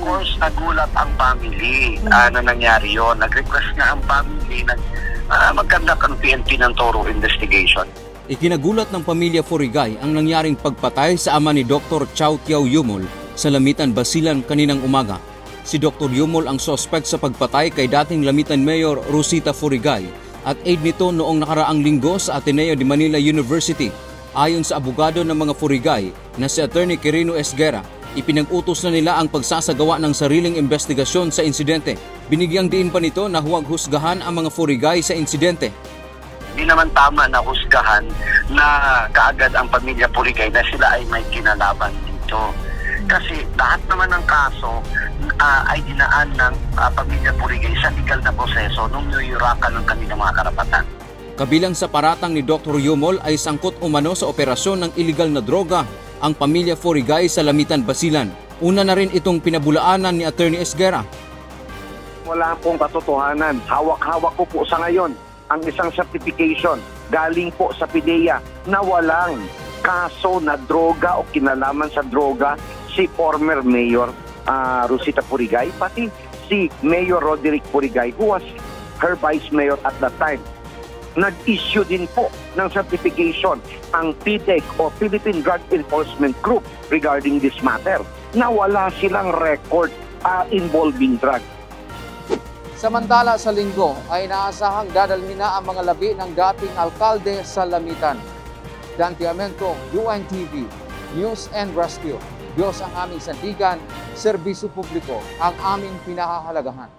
course, nagulat ang family na nangyari yun. Nag-request na ang family na mag-conduct ang PNP ng thorough investigation. Ikinagulat ng pamilya Furigay ang nangyaring pagpatay sa ama ni Dr. Chauqiao Yumol sa Lamitan, Basilan kaninang umaga. Si Dr. Yumol ang suspect sa pagpatay kay dating Lamitan Mayor Rosita Furigay at aide nito noong nakaraang linggo sa Ateneo de Manila University. Ayon sa abogado ng mga Furigay na si Atty. Quirino Esguerra, ipinag-utos na nila ang pagsasagawa ng sariling investigasyon sa insidente. Binigyang diin pa nito na huwag husgahan ang mga Furigay sa insidente. Hindi naman tama na husgahan na kaagad ang pamilya Furigay na sila ay may kinalaban dito. Kasi lahat naman ng kaso ay dinaan ng pamilya Furigay sa legal na proseso nung niyurakan ng kanilang mga karapatan. Kabilang sa paratang ni Dr. Yumol ay sangkot umano sa operasyon ng iligal na droga ang pamilya Furigay sa Lamitan, Basilan. Una na rin itong pinabulaanan ni Atty. Esguerra. Wala pong katotohanan. Hawak-hawak ko po sa ngayon ang isang certification galing po sa PDEA na walang kaso na droga o kinalaman sa droga si former Mayor Rosita Furigay, pati si Mayor Roderick Furigay who was her vice mayor at that time. Nag-issue din po ng certification ang PDEC o Philippine Drug Enforcement Group regarding this matter na wala silang record involving drug. Samantala sa linggo ay naasahang dadalhin na ang mga labi ng dating alkalde sa Lamitan. Dante Amento, UNTV, News and Rescue. Diyos ang aming sandigan, serbisyo publiko ang aming pinahahalagahan.